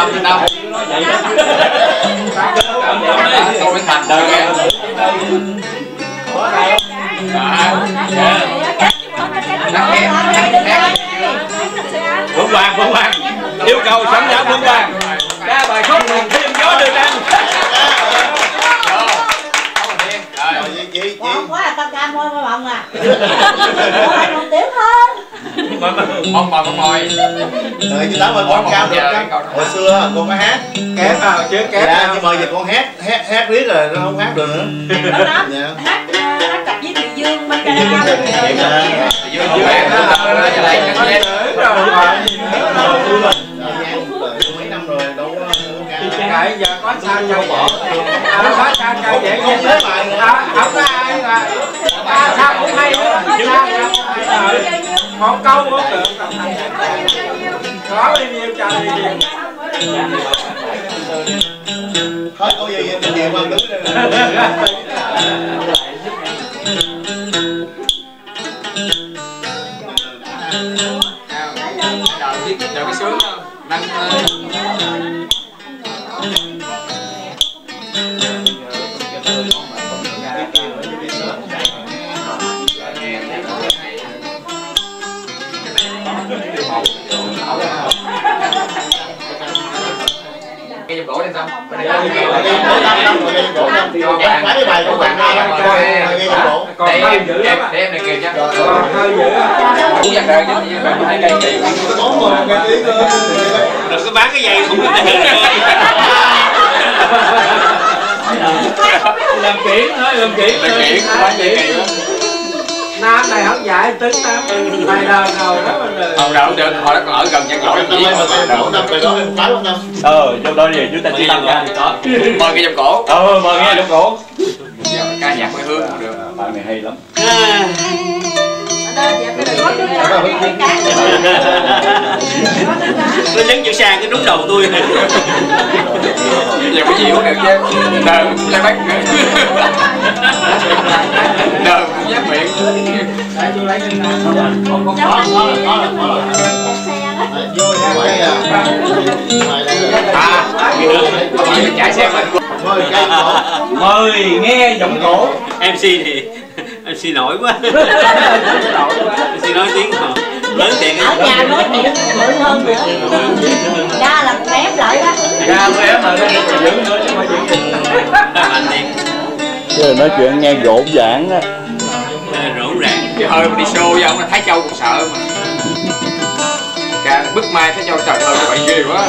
Tâm đâu. Tôi mới thành đơn em. Phương Hoàng, yêu cầu sẵn sàng Phương Hoàng ra bài khúc Hoàng Thiên Gió Đường Đăng. Ngon quá à, tao cam môi môi bồng à. Môi tiếng hơn. Mong mồi, Đợi chứ tao mời con cam được. Hồi xưa con có hát kém nào chứ kém nào. Nhưng mà giờ con hát riết rồi nó không hát được nữa. Hát cặp với Thùy Dương bên Canada. Thùy Dương không hát nữa. Kệ giờ có sao châu bộ. Nó có sao châu dễ nghe xếp bài người ta. Không có ai là sao cũng hay nữa. Một câu cũng được. Có đi nhiều trời đi nhiều. Thôi cô gì vậy? Nhiều mà đứng đây nè. Đợi cái sướng không? Năng cái gỗ lên xong. Để em này kìa chứ. Đừng có bán cái dây cũng làm kiển thôi, Nam này không dạy tính Nam này đời rồi đó mình đời. Hồi đầu được, hồi đó còn ở gần nhân gỗ chỉ năm. Trong đó về chúng ta chỉ tâm ra. Mời cái dòng cổ. Mời nghe dòng cổ. Ca nhạc quê hương cũng được. Bài này hay lắm. Tôi nhấn chữ sang cái đúng đầu tôi. Giờ có gì cũng được chứ. Đời cũng lấy bác. Đời cũng giác miệng. Tôi lấy cái này. Có mời nghe giọng cổ. MC thì MC nổi quá. MC nói tiếng họ lớn tiền ở nhà nói chuyện lớn hơn nữa. Ra là con ép lại đó. Ra con ép lại lớn nữa chứ mà chuyện. Nói chuyện nghe rộn ràng á. Rộn ràng. Trời ơi đi show với ông Thái Châu còn sợ mà. Cả bức mai Thái Châu trời ơi bạn ghê quá.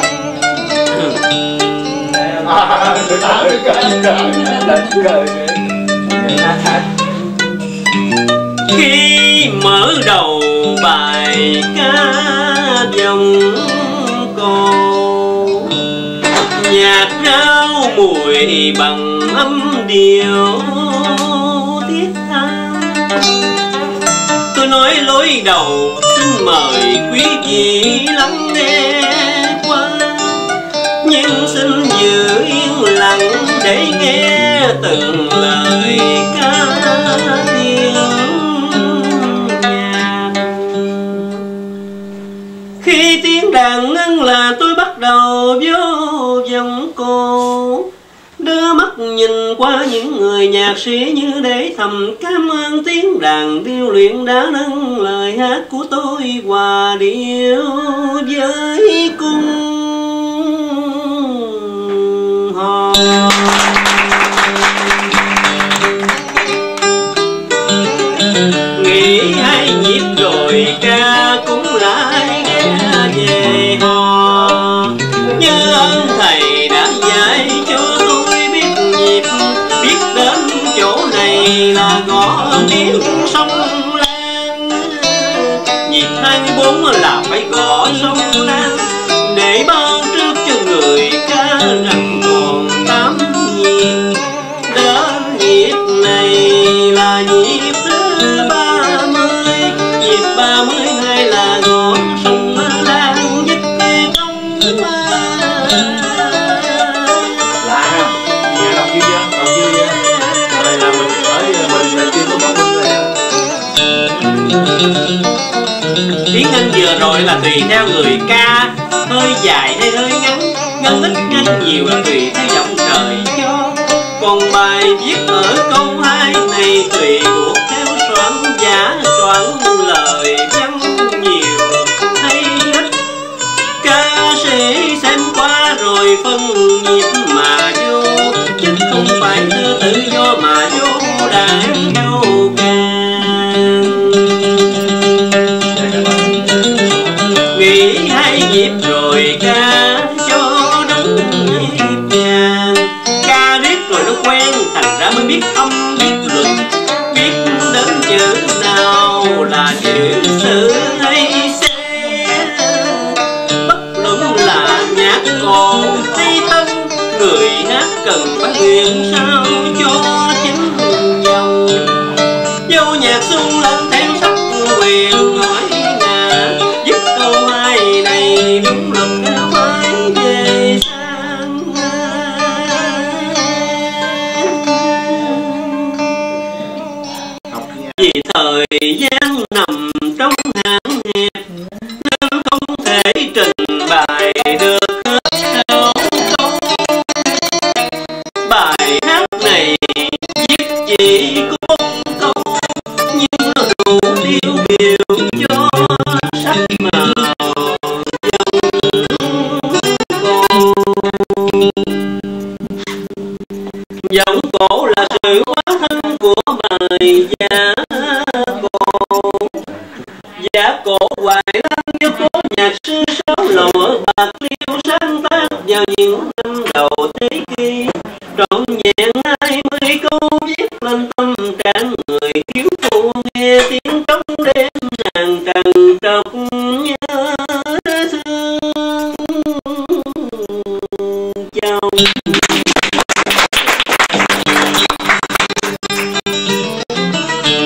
Khi mở đầu bài ca dòng cổ, nhạc rau mùi bằng âm điệu thiết tha. Tôi nói lối đầu xin mời quý vị lắng nghe qua, nhưng xin giữ yên lặng để nghe từng lời ca tiếng. Khi tiếng đàn ngân là tôi bắt đầu vô giọng cổ, đưa mắt nhìn qua những người nhạc sĩ như để thầm cảm ơn tiếng đàn điêu luyện đã nâng lời hát của tôi hòa điệu với cung hò. Nghĩ hai nhịp rồi ca cũng lại về hò, nhớ ơn thầy đã dạy cho tôi biết nhịp, biết đến chỗ này là gõ tiếng sông Lan. Nhịp 24 là phải gõ sông Lan để bao trước cho người ca rằng còn 8 nhịp, đến nhịp này là nhịp thứ 30, nhịp 32 là gõ sông Tiếng Anh vừa rồi là tùy theo người ca, hơi dài hay hơi ngắn. ngân ít nhanh nhiều là tùy theo giọng trời cho. Còn bài viết ở câu hai này tùy thuộc theo soạn giả, soạn lời văn nhiều hay ít. Ca sĩ xem qua rồi phân nhịp mà vô, chứ không phải thơ tự do mà vô đàn đâu. Nhịp rồi ca cho đúng nhịp nhà. Ca riết rồi nó quen, thành ra mới biết âm biết luật, biết đến chữ nào là chữ sử hay xế. Bất luận là nhạc cổ hay tân, người hát cần phải nguyện sao cho chính nhau. Dâu nhạc xuân lên thêm sắc quyền hỏi ngà, giúp câu hai này đúng lòng đã phải về sang. Vì thời gian nằm trong hãng hẹp nên không thể trình bày được hết đâu. Bài hát này viết chỉ có câu nhưng nó đủ tiêu biểu cho sắc màu giọng cổ là sự hóa thân của bài giả cổ. Giả cổ hoài lan do cố nhạc sư Sáu Lầu ở Bạc Liêu sáng tác vào những năm đầu thế kỷ, trọn vẹn 20 câu viết lên tâm trạng người thiếu phụ, nghe tiếng trống đêm nàng trần trọc nhớ thương chồng.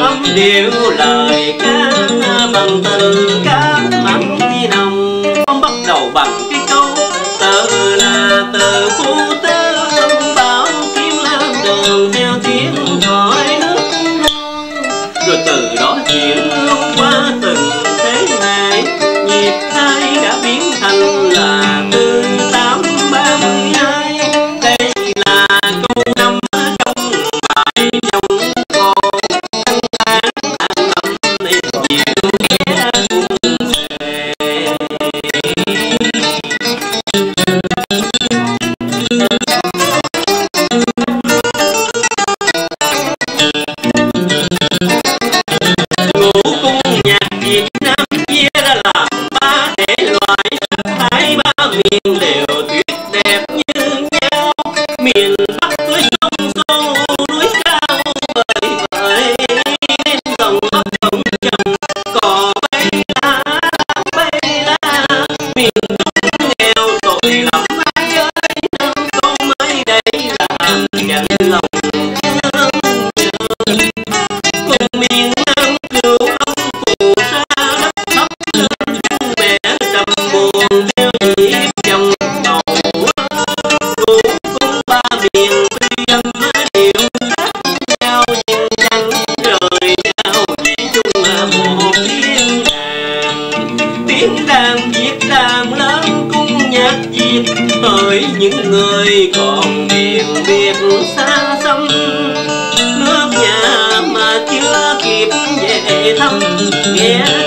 Âm điệu lời ca bằng tình ca mặn nồng, ông bắt đầu bằng cái câu tự là từ phú tơ ông bảo kiếm lam đường theo tiếng gọi nước non. Rồi từ đó chuyện qua từng thế này, nhịp hai đã biến thành là 1832. Đây là câu năm trong bài dòng con thăm ghé